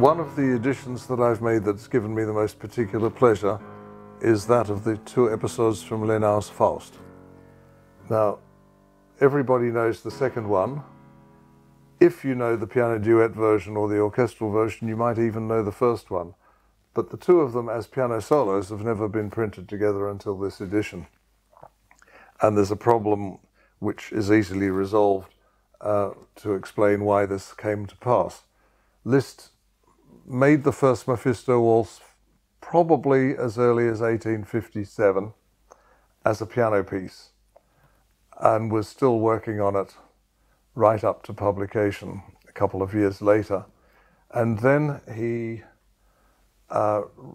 One of the additions that I've made that's given me the most particular pleasure is that of the two episodes from Lenaus Faust. Now, everybody knows the second one. If you know the piano duet version or the orchestral version, you might even know the first one. But the two of them as piano solos have never been printed together until this edition. And there's a problem which is easily resolved to explain why this came to pass. Liszt made the first Mephisto Waltz probably as early as 1857 as a piano piece, and was still working on it right up to publication a couple of years later. And then he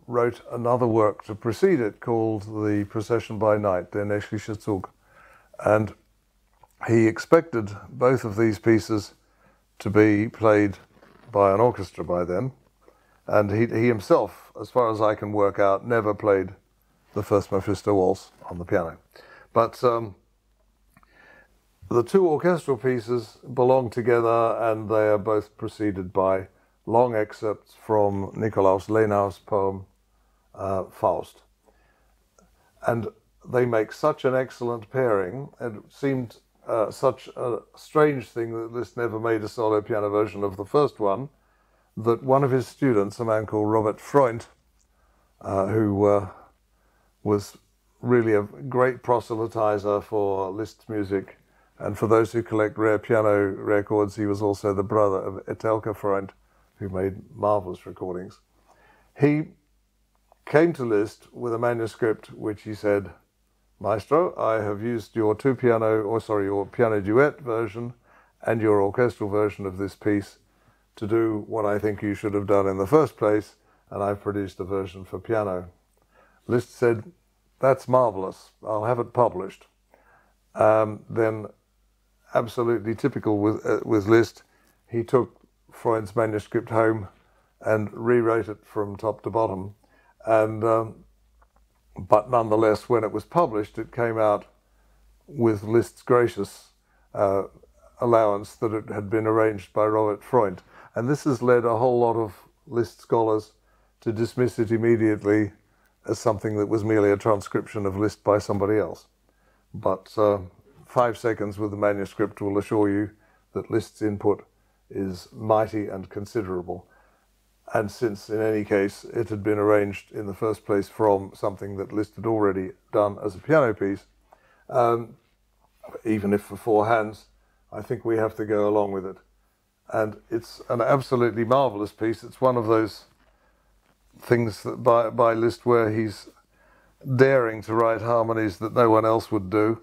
wrote another work to precede it called The Procession by Night, Der Nächtliche Zug. And he expected both of these pieces to be played by an orchestra by then. And he himself, as far as I can work out, never played the first Mephisto Waltz on the piano. But the two orchestral pieces belong together, and they are both preceded by long excerpts from Nikolaus Lenau's poem, Faust. And they make such an excellent pairing. It seemed such a strange thing that Liszt never made a solo piano version of the first one, that one of his students, a man called Robert Freund, who was really a great proselytizer for Liszt's music, and for those who collect rare piano records, he was also the brother of Etelka Freund, who made marvelous recordings. He came to Liszt with a manuscript which he said, "Maestro, I have used your piano duet version and your orchestral version of this piece to do what I think you should have done in the first place, and I've produced a version for piano." Liszt said, "That's marvelous, I'll have it published." Then, absolutely typical with Liszt, he took Freund's manuscript home and rewrote it from top to bottom. And but nonetheless, when it was published, it came out with Liszt's gracious allowance that it had been arranged by Robert Freund. And this has led a whole lot of Liszt scholars to dismiss it immediately as something that was merely a transcription of Liszt by somebody else. But 5 seconds with the manuscript will assure you that Liszt's input is mighty and considerable. And since, in any case, it had been arranged in the first place from something that Liszt had already done as a piano piece, even if for four hands, I think we have to go along with it. And it's an absolutely marvelous piece. It's one of those things that by Liszt where he's daring to write harmonies that no one else would do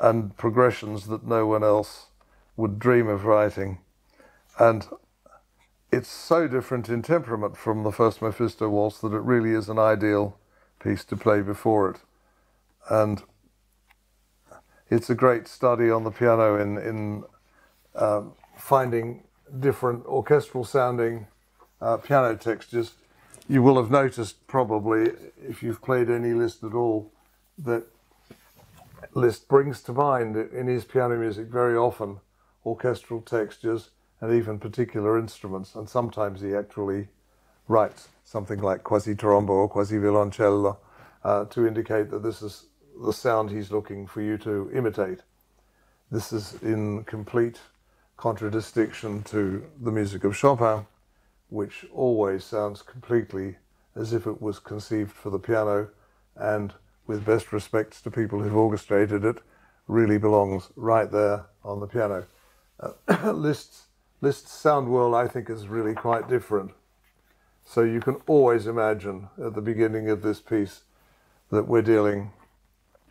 and progressions that no one else would dream of writing. And it's so different in temperament from the first Mephisto Waltz that it really is an ideal piece to play before it. And it's a great study on the piano in finding different orchestral sounding piano textures. You will have noticed probably, if you've played any Liszt at all, that Liszt brings to mind in his piano music very often orchestral textures and even particular instruments, and sometimes he actually writes something like quasi-trombo or quasi-violoncello to indicate that this is the sound he's looking for you to imitate. This is in complete contradistinction to the music of Chopin, which always sounds completely as if it was conceived for the piano, and with best respects to people who've orchestrated it, really belongs right there on the piano. Liszt's sound world, I think, is really quite different. So you can always imagine at the beginning of this piece that we're dealing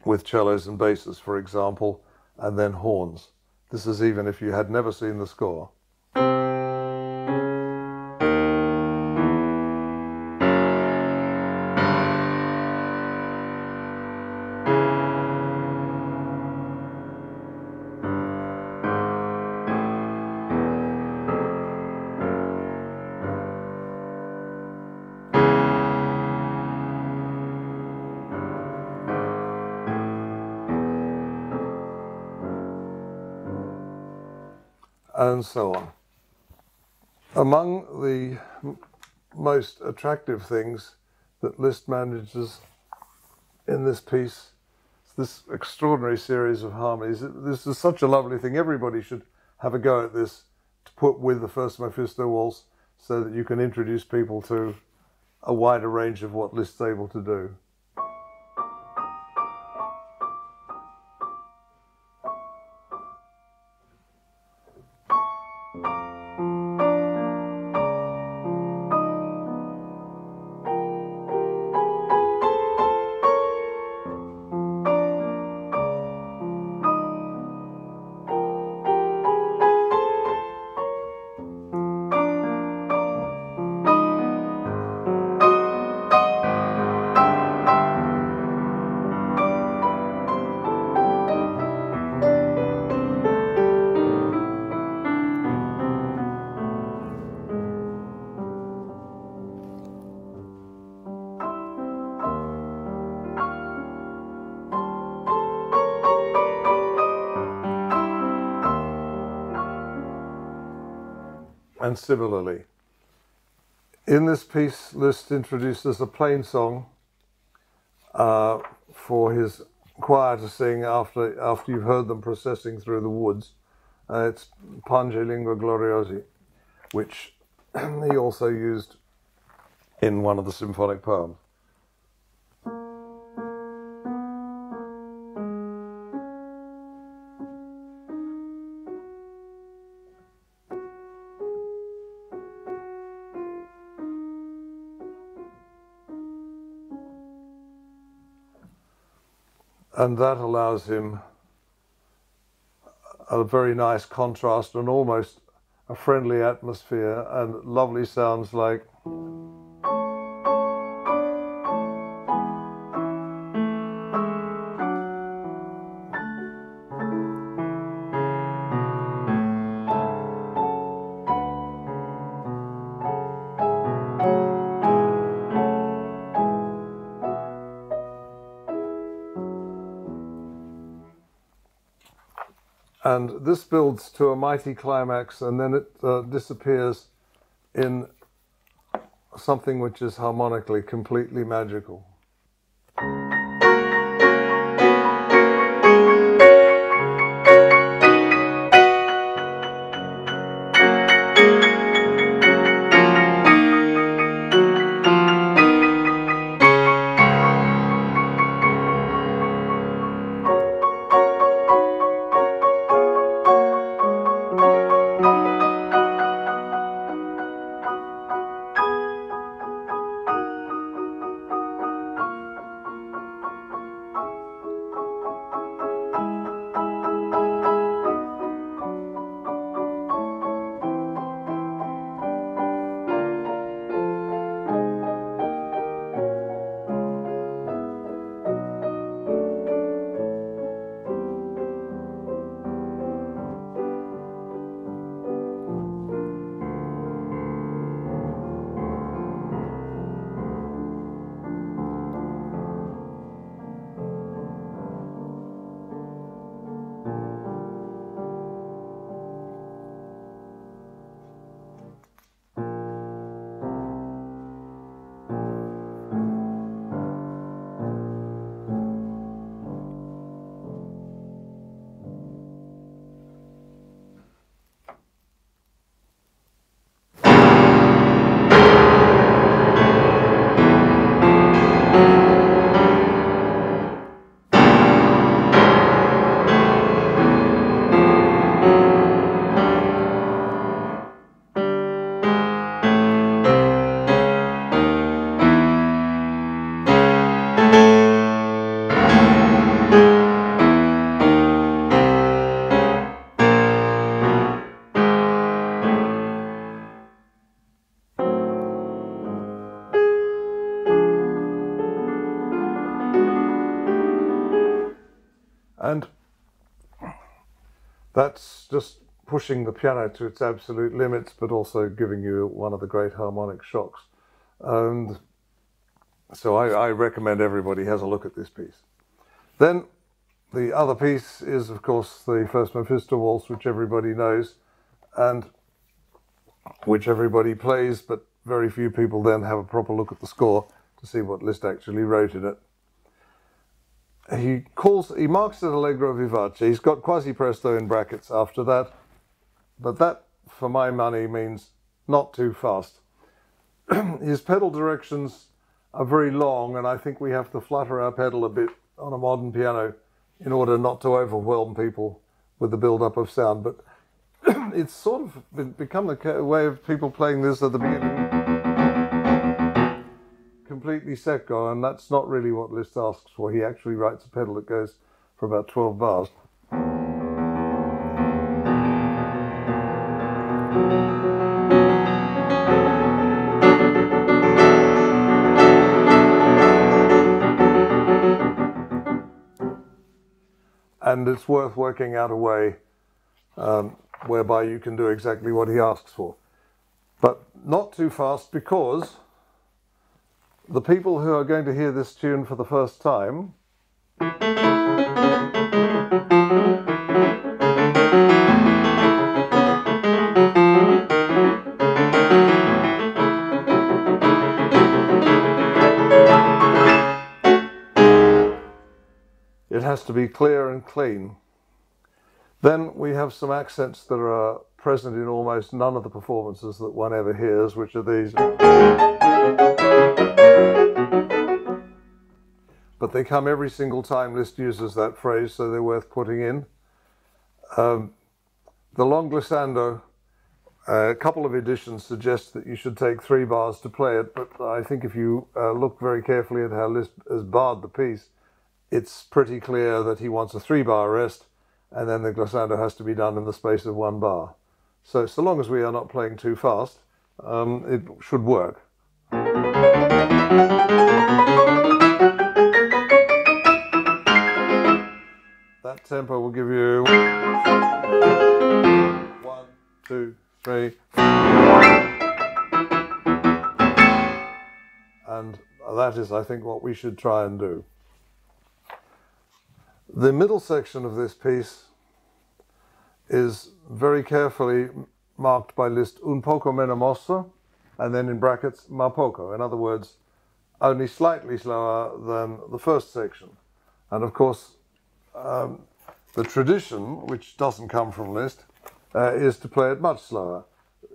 with cellos and basses, for example, and then horns. This is even if you had never seen the score. And so on. Among the most attractive things that Liszt manages in this piece, this extraordinary series of harmonies. This is such a lovely thing. Everybody should have a go at this to put with the first Mephisto Waltz, so that you can introduce people to a wider range of what Liszt's able to do. And similarly, in this piece, Liszt introduces a plain song for his choir to sing after you've heard them processing through the woods. It's Pange Lingua Gloriosi, which he also used in one of the symphonic poems. And that allows him a very nice contrast and almost a friendly atmosphere and lovely sounds like . And this builds to a mighty climax, and then it disappears in something which is harmonically completely magical. And that's just pushing the piano to its absolute limits, but also giving you one of the great harmonic shocks. And so I recommend everybody has a look at this piece. Then the other piece is, of course, the first Mephisto Waltz, which everybody knows and which everybody plays, but very few people then have a proper look at the score to see what Liszt actually wrote in it. He marks it Allegro Vivace. He's got quasi presto in brackets after that, but that, for my money, means not too fast. His pedal directions are very long, and I think we have to flutter our pedal a bit on a modern piano in order not to overwhelm people with the build-up of sound. But it's sort of become the way of people playing this at the beginning. Completely secco, and that's not really what Liszt asks for. He actually writes a pedal that goes for about 12 bars. And it's worth working out a way whereby you can do exactly what he asks for. But not too fast, because the people who are going to hear this tune for the first time has to be clear and clean. Then we have some accents that are present in almost none of the performances that one ever hears, which are these. But they come every single time Liszt uses that phrase, so they're worth putting in. The long glissando, a couple of editions suggest that you should take 3 bars to play it, but I think if you look very carefully at how Liszt has barred the piece, it's pretty clear that he wants a 3-bar rest, and then the glissando has to be done in the space of 1 bar. So long as we are not playing too fast, it should work. That tempo will give you 1, 2, 3, and that is, I think, what we should try and do. The middle section of this piece is very carefully marked by Liszt un poco meno mosso, and then in brackets ma poco. In other words, only slightly slower than the first section. And of course, the tradition, which doesn't come from Liszt, is to play it much slower.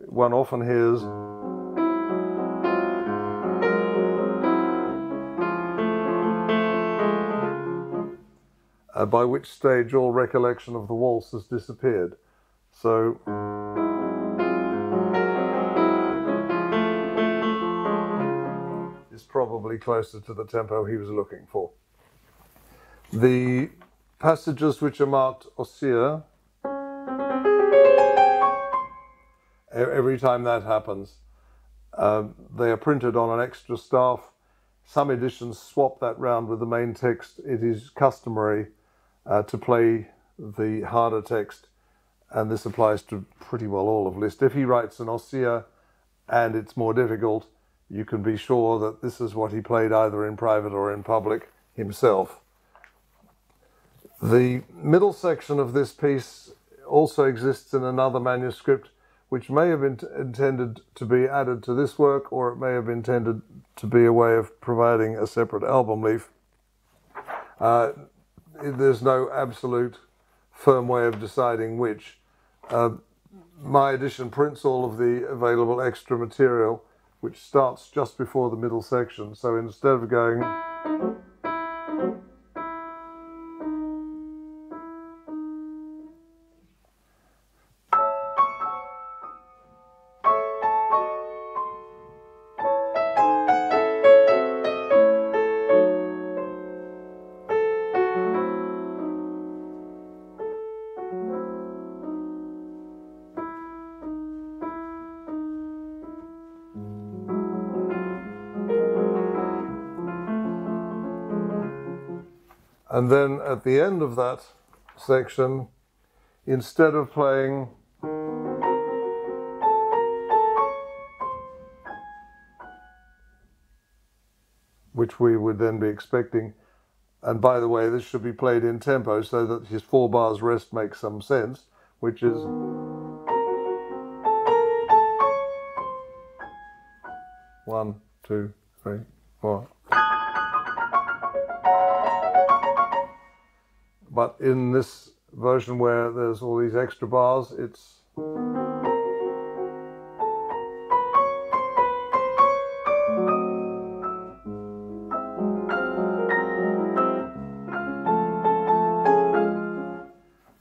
One often hears by which stage all recollection of the waltz has disappeared. So it's probably closer to the tempo he was looking for. The passages which are marked ossia, every time that happens, they are printed on an extra staff. Some editions swap that round with the main text. It is customary to play the harder text, and this applies to pretty well all of Liszt. If he writes an ossia and it's more difficult, you can be sure that this is what he played either in private or in public himself. The middle section of this piece also exists in another manuscript, which may have been intended to be added to this work, or it may have been intended to be a way of providing a separate album leaf. There's no absolute firm way of deciding which. My edition prints all of the available extra material, which starts just before the middle section. So instead of going, and then at the end of that section, instead of playing which we would then be expecting, and by the way, this should be played in tempo so that his 4 bars rest makes some sense, which is One, two, three, four. But in this version where there's all these extra bars, it's...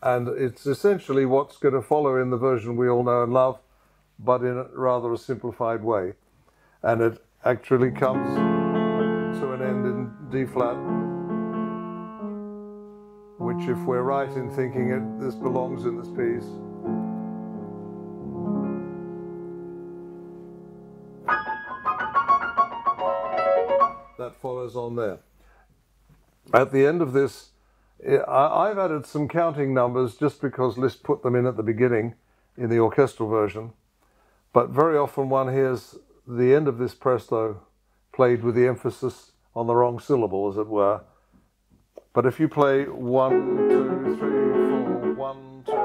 And it's essentially what's going to follow in the version we all know and love, but in a rather simplified way. And it actually comes to an end in D-flat, which, if we're right in thinking it, this belongs in this piece. That follows on there. At the end of this, I've added some counting numbers just because Liszt put them in at the beginning in the orchestral version, but very often one hears the end of this presto played with the emphasis on the wrong syllable, as it were. But if you play 1, 2, 3, 4, 1, 2, 3, 4,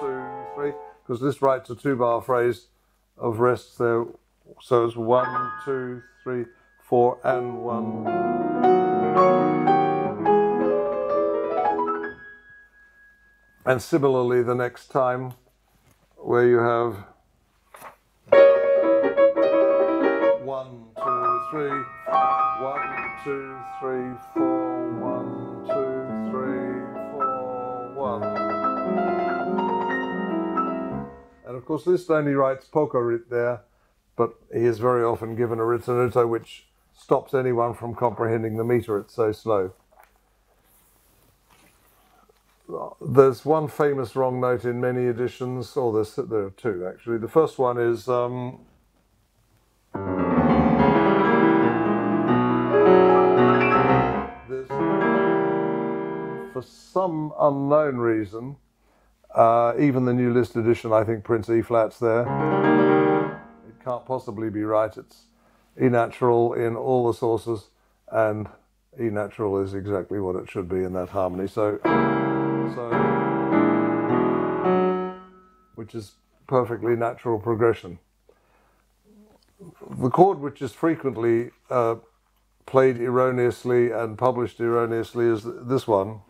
1, 2, 3, because this writes a two-bar phrase of rests there, so it's 1, 2, 3, 4 and 1. And similarly, the next time, where you have 1, 2, 3, 1, 2, 3, 4, 1, 2, 3, 4, 1. And of course, Liszt only writes poco rit there, but he is very often given a ritenuto, which stops anyone from comprehending the meter. It's so slow. There's one famous wrong note in many editions, or there are two actually. The first one is this. For some unknown reason, even the new Liszt edition, I think, prints E-flats there. It can't possibly be right. It's E-natural in all the sources, and E-natural is exactly what it should be in that harmony. So, which is perfectly natural progression. The chord which is frequently played erroneously and published erroneously is this one,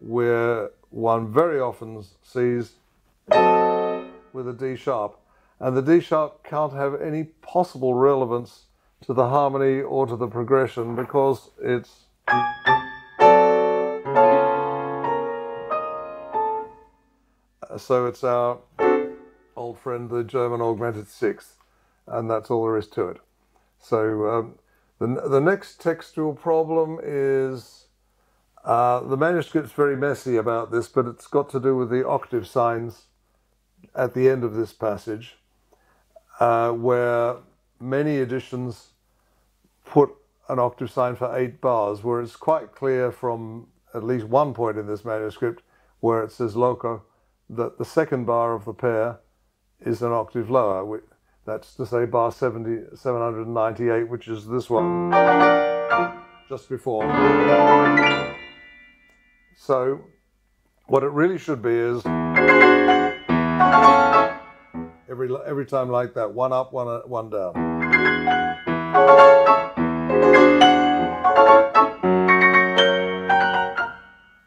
where one very often sees with a D sharp, and the D sharp can't have any possible relevance to the harmony or to the progression, because it's... So it's our old friend, the German augmented sixth, and that's all there is to it. So the next textual problem is... the manuscript's very messy about this, but it's got to do with the octave signs at the end of this passage, where many editions put an octave sign for 8 bars, where it's quite clear from at least one point in this manuscript where it says loco that the second bar of the pair is an octave lower. That's to say bar 798, which is this one just before. So what it really should be is every time like that, one up, one down.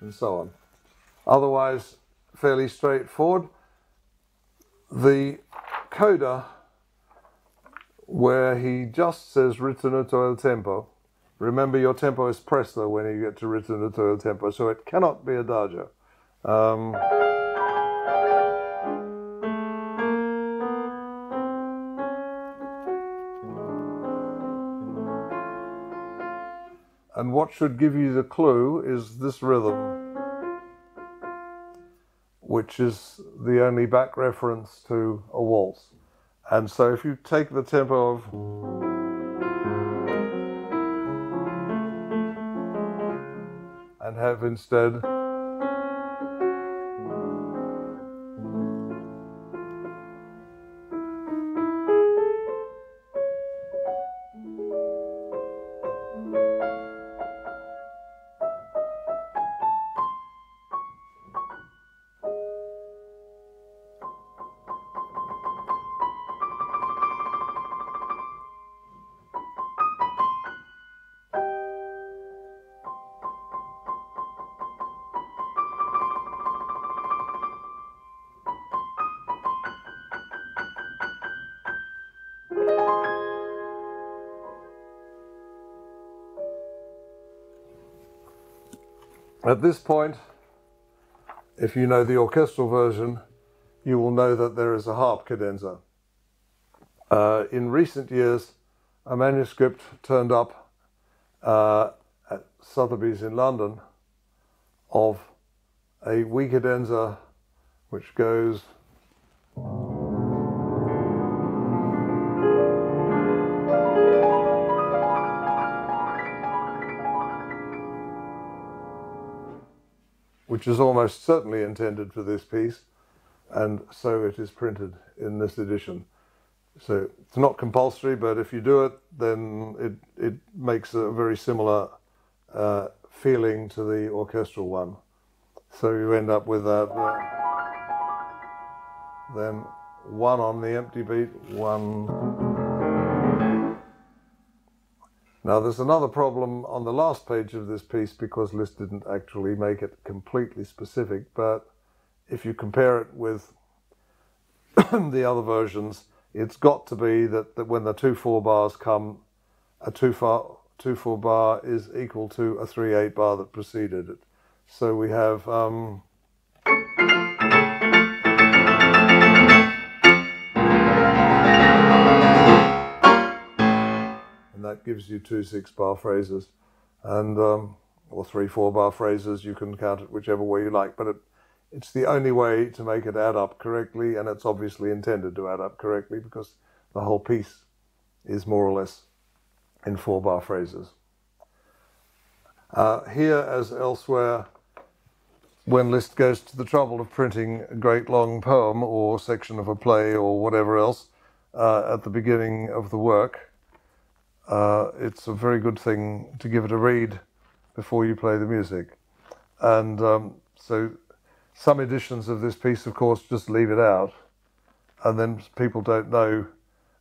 And so on. Otherwise, fairly straightforward. The coda, where he just says ritenuto il tempo. Remember, your tempo is presto when you get to ritenuto il tempo, so it cannot be adagio. And what should give you the clue is this rhythm, which is the only back reference to a waltz. And so if you take the tempo of... and have instead... At this point, if you know the orchestral version, you will know that there is a harp cadenza. In recent years, a manuscript turned up at Sotheby's in London of a wee cadenza which goes... which is almost certainly intended for this piece, and so it is printed in this edition. So it's not compulsory, but if you do it, then it makes a very similar feeling to the orchestral one. So you end up with that. Then one on the empty beat, one. Now there's another problem on the last page of this piece, because Liszt didn't actually make it completely specific, but if you compare it with the other versions, it's got to be that when the 2/4 bars come, a 2/4 bar is equal to a 3/8 bar that preceded it. So we have and that gives you 2/6 bar phrases, and or 3/4 bar phrases. You can count it whichever way you like, but it's the only way to make it add up correctly, and it's obviously intended to add up correctly because the whole piece is more or less in 4-bar phrases. Here, as elsewhere, when Liszt goes to the trouble of printing a great long poem or section of a play or whatever else at the beginning of the work, it's a very good thing to give it a read before you play the music. And so some editions of this piece, of course, just leave it out, and then people don't know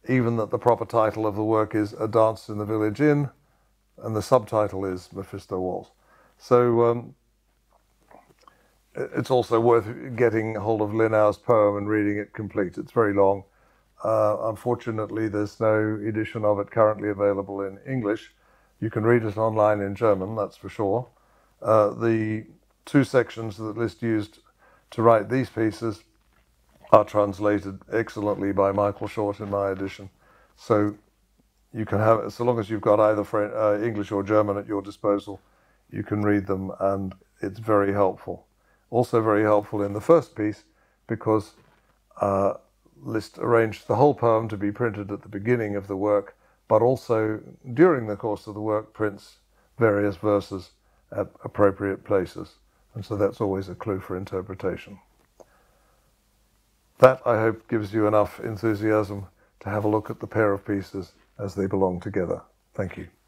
even that the proper title of the work is A Dance in the Village Inn, and the subtitle is Mephisto Waltz. So it's also worth getting hold of Lenaus' poem and reading it complete. It's very long. Unfortunately, there's no edition of it currently available in English. You can read it online in German, that's for sure. The two sections that Liszt used to write these pieces are translated excellently by Michael Short in my edition. So you can have it, so long as you've got either English or German at your disposal, you can read them, and it's very helpful. Also very helpful in the first piece, because Liszt arranged the whole poem to be printed at the beginning of the work, but also during the course of the work prints various verses at appropriate places. And so that's always a clue for interpretation. That, I hope, gives you enough enthusiasm to have a look at the pair of pieces as they belong together. Thank you.